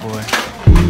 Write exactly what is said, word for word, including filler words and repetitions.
boy.